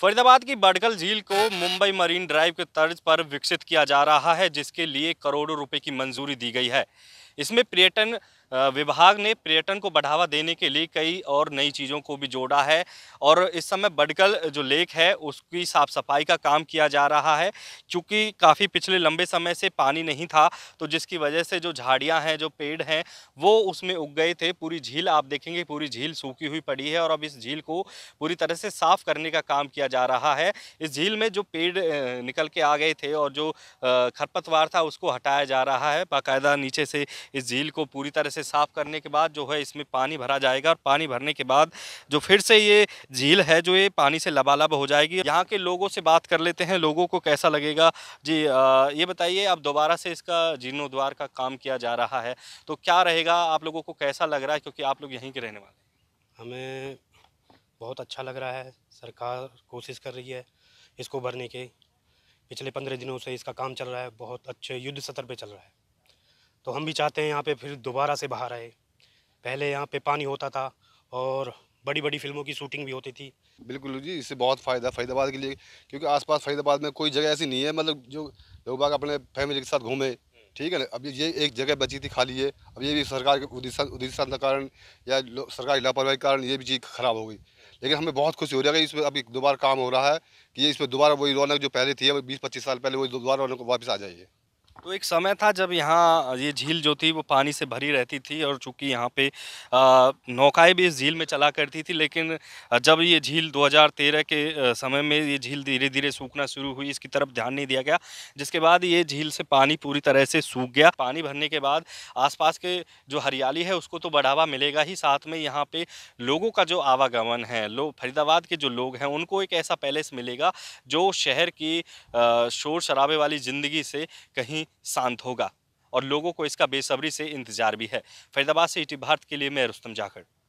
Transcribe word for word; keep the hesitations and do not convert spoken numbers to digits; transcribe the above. फरीदाबाद की बड़खल झील को मुंबई मरीन ड्राइव के तर्ज पर विकसित किया जा रहा है, जिसके लिए करोड़ों रुपए की मंजूरी दी गई है। इसमें पर्यटन विभाग ने पर्यटन को बढ़ावा देने के लिए कई और नई चीज़ों को भी जोड़ा है और इस समय बड़खल जो लेक है उसकी साफ सफाई का काम किया जा रहा है। क्योंकि काफ़ी पिछले लंबे समय से पानी नहीं था, तो जिसकी वजह से जो झाड़ियां हैं, जो पेड़ हैं, वो उसमें उग गए थे। पूरी झील आप देखेंगे, पूरी झील सूखी हुई पड़ी है और अब इस झील को पूरी तरह से साफ़ करने का काम किया जा रहा है। इस झील में जो पेड़ निकल के आ गए थे और जो खरपतवार था उसको हटाया जा रहा है। बाकायदा नीचे से इस झील को पूरी तरह से साफ़ करने के बाद जो है इसमें पानी भरा जाएगा और पानी भरने के बाद जो फिर से ये झील है जो ये पानी से लबालब हो जाएगी। यहाँ के लोगों से बात कर लेते हैं, लोगों को कैसा लगेगा। जी आ, ये बताइए, अब दोबारा से इसका जीर्णोद्वार का काम किया जा रहा है तो क्या रहेगा, आप लोगों को कैसा लग रहा है, क्योंकि आप लोग यहीं के रहने वाले हैं। हमें बहुत अच्छा लग रहा है। सरकार कोशिश कर रही है इसको भरने के, पिछले पंद्रह दिनों से इसका काम चल रहा है, बहुत अच्छे युद्ध स्तर पर चल रहा है। तो हम भी चाहते हैं यहाँ पे फिर दोबारा से बाहर आए। पहले यहाँ पे पानी होता था और बड़ी बड़ी फिल्मों की शूटिंग भी होती थी। बिल्कुल जी, इससे बहुत फ़ायदा फरीदाबाद के लिए, क्योंकि आसपास फरीदाबाद में कोई जगह ऐसी नहीं है, मतलब जो लोग बाग अपने फैमिली के साथ घूमे। ठीक है ना, अब ये एक जगह बची थी खाली है, अब ये भी सरकार के उद्देश्य के कारण या सरकार की लापरवाही के कारण ये भी चीज़ ख़राब हो गई। लेकिन हमें बहुत खुशी हो रही है कि इसमें अभी दोबारा काम हो रहा है कि ये इसमें दोबारा वही रौनक जो पहले थी, बीस पच्चीस साल पहले, वही दोबारा रौनक वापस आ जाइए। तो एक समय था जब यहाँ ये झील जो थी वो पानी से भरी रहती थी और चूँकि यहाँ पे नौकाएं भी इस झील में चला करती थी, लेकिन जब ये झील दो हज़ार तेरह के समय में ये झील धीरे धीरे सूखना शुरू हुई, इसकी तरफ ध्यान नहीं दिया गया, जिसके बाद ये झील से पानी पूरी तरह से सूख गया। पानी भरने के बाद आसपास के जो हरियाली है उसको तो बढ़ावा मिलेगा ही, साथ में यहाँ पर लोगों का जो आवागमन है, लोग फरीदाबाद के जो लोग हैं उनको एक ऐसा पैलेस मिलेगा जो शहर की शोर शराबे वाली ज़िंदगी से कहीं शांत होगा और लोगों को इसका बेसब्री से इंतजार भी है। फरीदाबाद से ईटीवी भारत के लिए मैं रुस्तम जाखड़।